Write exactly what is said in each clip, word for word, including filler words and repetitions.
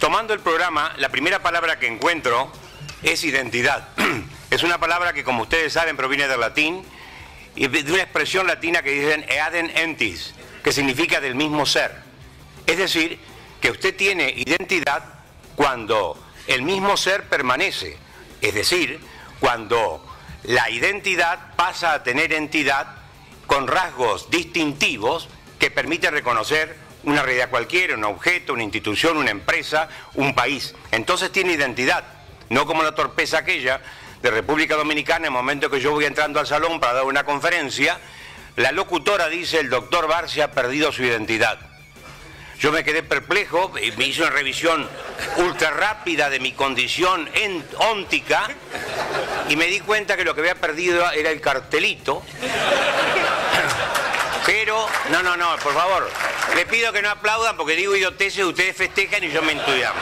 Tomando el programa, la primera palabra que encuentro es identidad. Es una palabra que, como ustedes saben, proviene del latín, y de una expresión latina que dicen eadem entis, que significa del mismo ser. Es decir, que usted tiene identidad cuando el mismo ser permanece. Es decir, cuando la identidad pasa a tener entidad con rasgos distintivos que permiten reconocer una realidad cualquiera, un objeto, una institución, una empresa, un país. Entonces tiene identidad, no como la torpeza aquella de República Dominicana. En el momento que yo voy entrando al salón para dar una conferencia, la locutora dice: el doctor Barcia ha perdido su identidad. Yo me quedé perplejo y me hice una revisión ultra rápida de mi condición óntica y me di cuenta que lo que había perdido era el cartelito. Pero, no, no, no, por favor, les pido que no aplaudan porque digo idioteces, ustedes festejan y yo me entusiasmo.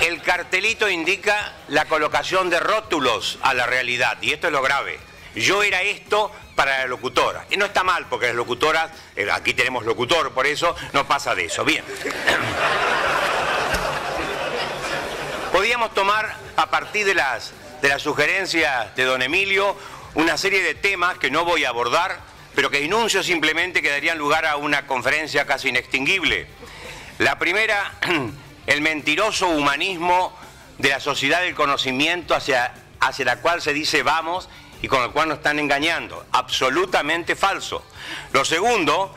El cartelito indica la colocación de rótulos a la realidad, y esto es lo grave. Yo era esto para la locutora. Y no está mal, porque las locutoras, aquí tenemos locutor, por eso no pasa de eso. Bien. Podíamos tomar, a partir de las, de las sugerencias de don Emilio, una serie de temas que no voy a abordar, pero que enuncio simplemente que darían lugar a una conferencia casi inextinguible. La primera, el mentiroso humanismo de la sociedad del conocimiento hacia, hacia la cual se dice vamos y con el cual nos están engañando. Absolutamente falso. Lo segundo,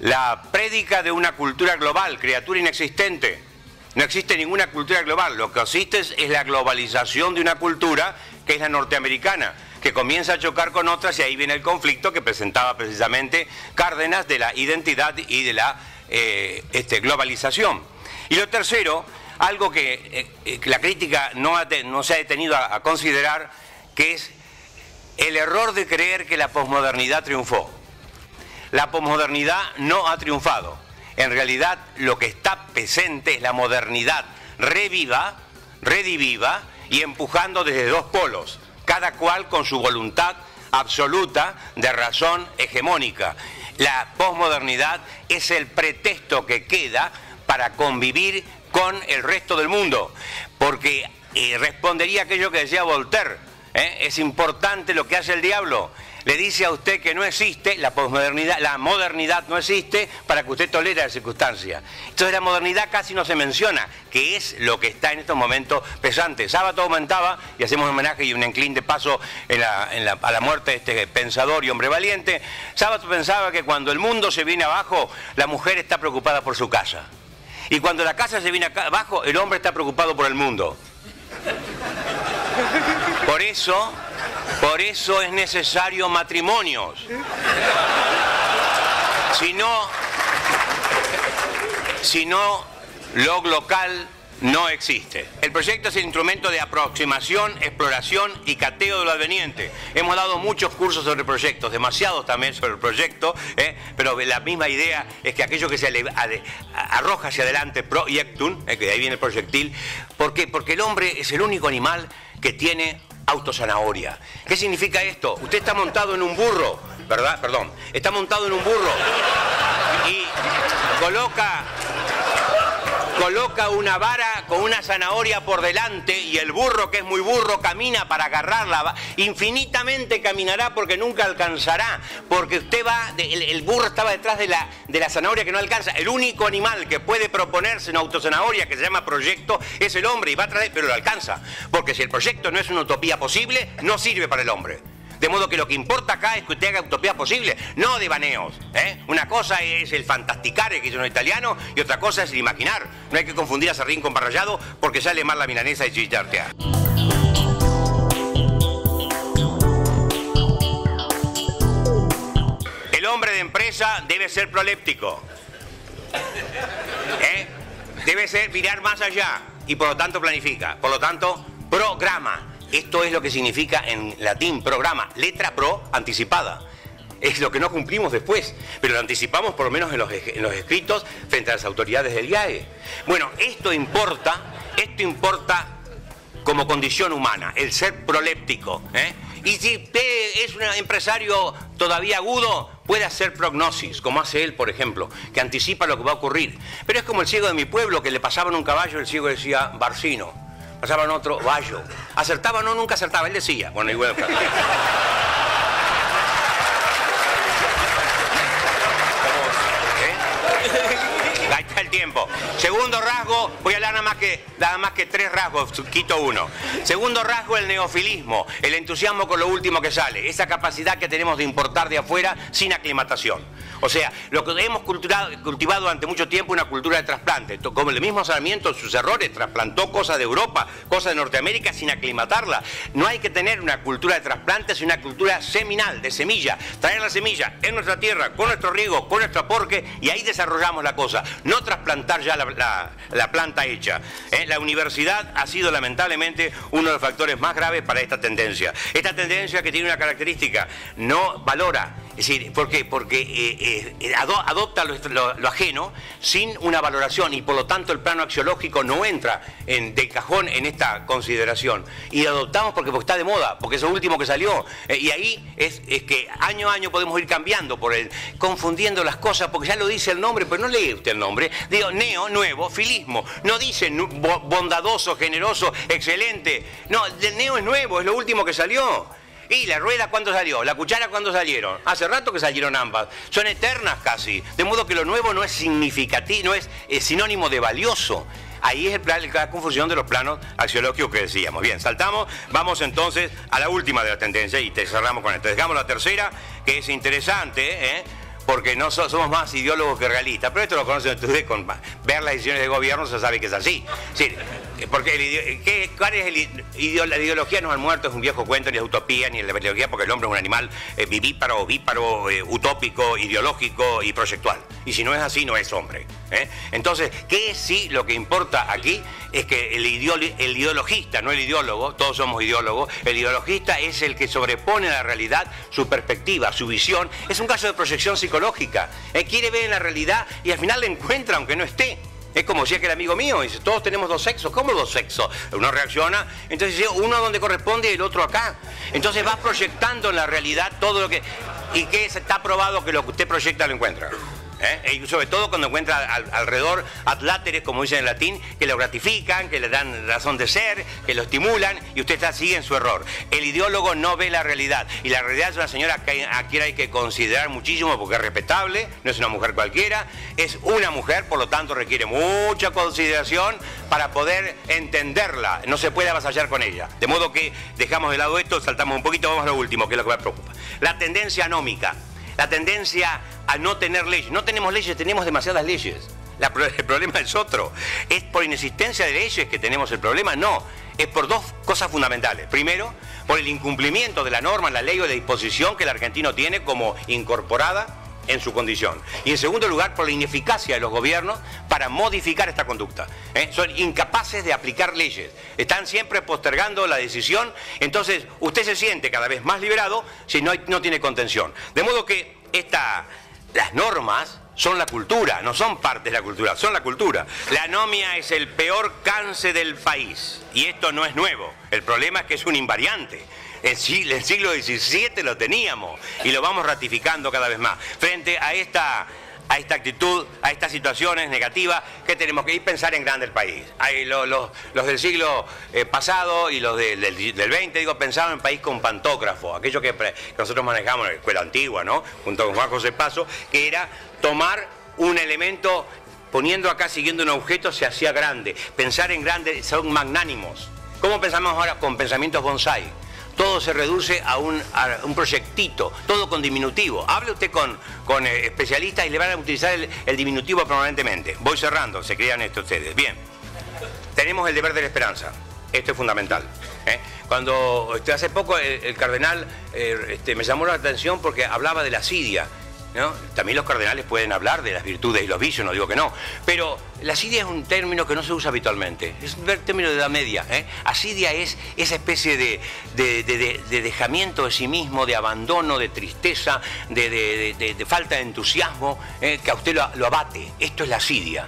la prédica de una cultura global, criatura inexistente. No existe ninguna cultura global. Lo que existe es, es la globalización de una cultura que es la norteamericana, que comienza a chocar con otras, y ahí viene el conflicto que presentaba precisamente Cárdenas de la identidad y de la eh, este, globalización. Y lo tercero, algo que eh, la crítica no, ha de, no se ha detenido a, a considerar, que es el error de creer que la posmodernidad triunfó. La posmodernidad no ha triunfado. En realidad, lo que está presente es la modernidad reviva, rediviva y empujando desde dos polos, cada cual con su voluntad absoluta de razón hegemónica. La posmodernidad es el pretexto que queda para convivir con el resto del mundo, porque eh, respondería aquello que decía Voltaire. ¿Eh? Es importante lo que hace el diablo. Le dice a usted que no existe la posmodernidad, la modernidad no existe para que usted tolere las circunstancias. Entonces la modernidad casi no se menciona, que es lo que está en estos momentos pesante. Sábado aumentaba, y hacemos un homenaje y un enclín de paso en la, en la, a la muerte de este pensador y hombre valiente. Sábado pensaba que cuando el mundo se viene abajo, la mujer está preocupada por su casa. Y cuando la casa se viene abajo, el hombre está preocupado por el mundo. Por eso, por eso es necesario matrimonios. Si no, si no, lo local no existe. El proyecto es el instrumento de aproximación, exploración y cateo de lo adveniente. Hemos dado muchos cursos sobre proyectos, demasiados también sobre el proyecto, ¿eh? Pero la misma idea es que aquello que se arroja hacia adelante, proyectum, ¿eh? Que de ahí viene el proyectil. ¿Por qué? Porque el hombre es el único animal que tiene autozanahoria. ¿Qué significa esto? Usted está montado en un burro, ¿verdad? Perdón, está montado en un burro y coloca, coloca una vara con una zanahoria por delante, y el burro, que es muy burro, camina para agarrarla. Infinitamente caminará porque nunca alcanzará, porque usted va, el, el burro estaba detrás de la, de la zanahoria que no alcanza. El único animal que puede proponerse una autozanahoria que se llama proyecto es el hombre, y va atrás de, pero lo alcanza, porque si el proyecto no es una utopía posible, no sirve para el hombre. De modo que lo que importa acá es que usted haga utopía posible, no de baneos, ¿eh? Una cosa es el fantasticare que hizo un italiano y otra cosa es el imaginar. No hay que confundir a Serrín con Parrallado, porque sale mal la milanesa de chichartea. El hombre de empresa debe ser proléptico, ¿eh? Debe ser mirar más allá y por lo tanto planifica, por lo tanto programa. Esto es lo que significa en latín programa, letra pro anticipada. Es lo que no cumplimos después, pero lo anticipamos por lo menos en los, en los escritos frente a las autoridades del I A E. Bueno, esto importa, esto importa como condición humana, el ser proléptico, ¿eh? Y si usted es un empresario todavía agudo, Puede hacer prognosis, como hace él, por ejemplo, que anticipa lo que va a ocurrir. Pero es como el ciego de mi pueblo, que le pasaban un caballo, el ciego decía Barcino. Pasaban otro, Bayo. Acertaba, no, nunca acertaba. Él decía, bueno, igual... tiempo. Segundo rasgo, voy a hablar nada más que, nada más que tres rasgos, quito uno. Segundo rasgo, el neofilismo, el entusiasmo con lo último que sale, esa capacidad que tenemos de importar de afuera sin aclimatación. O sea, lo que hemos cultivado durante mucho tiempo, una cultura de trasplante, como el mismo Sarmiento, sus errores, trasplantó cosas de Europa, cosas de Norteamérica sin aclimatarla. No hay que tener una cultura de trasplante, sino una cultura seminal, de semilla, traer la semilla en nuestra tierra, con nuestro riego, con nuestro aporte, y ahí desarrollamos la cosa. No trasplantar ya la, la, la planta hecha. ¿Eh? La universidad ha sido lamentablemente uno de los factores más graves para esta tendencia. Esta tendencia que tiene una característica, no valora. Es decir, ¿por qué? Porque eh, eh, adopta lo, lo, lo ajeno sin una valoración y por lo tanto el plano axiológico no entra en, de cajón en esta consideración. Y lo adoptamos porque, porque está de moda, porque es lo último que salió. Eh, y ahí es, es que año a año podemos ir cambiando, por el, confundiendo las cosas, porque ya lo dice el nombre, pero no lee usted el nombre. Digo, neo, nuevo, filismo. No dice nu, bo, bondadoso, generoso, excelente. No, el neo es nuevo, es lo último que salió. ¿Y la rueda cuándo salió? ¿La cuchara cuándo salieron? Hace rato que salieron ambas. Son eternas casi. De modo que lo nuevo no es significativo, no es, es sinónimo de valioso. Ahí es el plan, la confusión de los planos axiológicos que decíamos. Bien, saltamos, vamos entonces a la última de la tendencia y te cerramos con esto. Dejamos la tercera, que es interesante, ¿eh? Porque no so, somos más ideólogos que realistas. Pero esto lo conocen ustedes, con ver las decisiones de gobierno se sabe que es así. Es decir, porque el, ¿qué, cuál es el, ideo, la ideología no al muerto es un viejo cuento, ni es utopía, ni la ideología, porque el hombre es un animal eh, vivíparo, víparo, eh, utópico, ideológico y proyectual. Y si no es así, no es hombre. ¿Eh? Entonces, ¿qué sí lo que importa aquí? Es que el, ideolo- el ideologista, no el ideólogo, todos somos ideólogos, el ideologista es el que sobrepone a la realidad su perspectiva, su visión, es un caso de proyección psicológica, eh, quiere ver en la realidad y al final la encuentra aunque no esté. Es como decía que el amigo mío, dice, todos tenemos dos sexos. ¿Cómo dos sexos? Uno reacciona, entonces uno donde corresponde y el otro acá. Entonces vas proyectando en la realidad todo lo que... Y que está probado que lo que usted proyecta lo encuentra. ¿Eh? Y sobre todo cuando encuentra al, alrededor adláteres, como dicen en latín, que lo gratifican, que le dan razón de ser, que lo estimulan, y usted está, sigue en su error. El ideólogo no ve la realidad, y la realidad es una señora que, a quien hay que considerar muchísimo porque es respetable, no es una mujer cualquiera, es una mujer, por lo tanto requiere mucha consideración para poder entenderla, no se puede avasallar con ella. De modo que dejamos de lado esto, saltamos un poquito, vamos a lo último, que es lo que me preocupa. La tendencia anómica. La tendencia a no tener leyes. No tenemos leyes, tenemos demasiadas leyes. La, el problema es otro. ¿Es por inexistencia de leyes que tenemos el problema? No. Es por dos cosas fundamentales. Primero, por el incumplimiento de la norma, la ley o la disposición que el argentino tiene como incorporada en su condición. Y en segundo lugar, por la ineficacia de los gobiernos para modificar esta conducta. ¿Eh? Son incapaces de aplicar leyes. Están siempre postergando la decisión. Entonces, usted se siente cada vez más liberado si no, hay, no tiene contención. De modo que esta, las normas son la cultura, no son parte de la cultura, son la cultura. La anomia es el peor cáncer del país. Y esto no es nuevo. El problema es que es un invariante. El siglo, el siglo diecisiete lo teníamos y lo vamos ratificando cada vez más. Frente a esta, a esta actitud, a estas situaciones negativas, que tenemos que ir a pensar en grande el país. Hay los, los, los del siglo eh, pasado y los de, del, del veinte, digo, pensaban en país con pantógrafo, aquello que, que nosotros manejamos en la Escuela Antigua, ¿no? Junto con Juan José Paso, que era tomar un elemento, poniendo acá, siguiendo un objeto, se hacía grande. Pensar en grande, son magnánimos. ¿Cómo pensamos ahora con pensamientos bonsai? Todo se reduce a un, a un proyectito, todo con diminutivo. Hable usted con, con eh, especialistas y le van a utilizar el, el diminutivo permanentemente. Voy cerrando, se crean esto ustedes. Bien, tenemos el deber de la esperanza. Esto es fundamental. ¿Eh? Cuando este, hace poco el, el cardenal eh, este, me llamó la atención porque hablaba de la asidia, ¿no? También los cardenales pueden hablar de las virtudes y los vicios, no digo que no. Pero la asidia es un término que no se usa habitualmente. Es un término de la media. ¿Eh? Asidia es esa especie de, de, de, de, de dejamiento de sí mismo, de abandono, de tristeza, de, de, de, de, de falta de entusiasmo, ¿eh? Que a usted lo, lo abate. Esto es la asidia.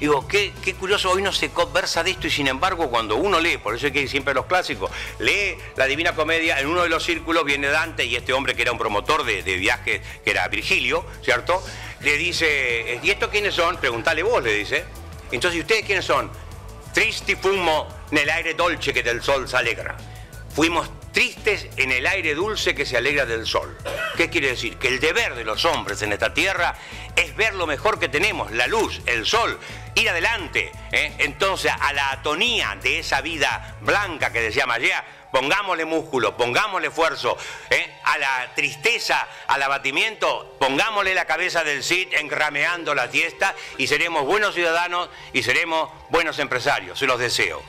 Digo, qué, qué curioso, hoy no se conversa de esto y sin embargo cuando uno lee, por eso hay que ir siempre a los clásicos, lee la Divina Comedia, en uno de los círculos viene Dante y este hombre que era un promotor de, de viajes, que era Virgilio, ¿cierto? Le dice, ¿y estos quiénes son? Preguntale vos, le dice. Entonces, ¿ustedes quiénes son? Tristi fumo nel aire dolce que del sol se alegra. Fuimos tristes en el aire dulce que se alegra del sol. ¿Qué quiere decir? Que el deber de los hombres en esta tierra es ver lo mejor que tenemos, la luz, el sol, ir adelante, ¿eh? Entonces, a la atonía de esa vida blanca que decía Mallea, pongámosle músculo, pongámosle esfuerzo, ¿eh? A la tristeza, al abatimiento, pongámosle la cabeza del C I D engrameando la fiesta y seremos buenos ciudadanos y seremos buenos empresarios. Se los deseo.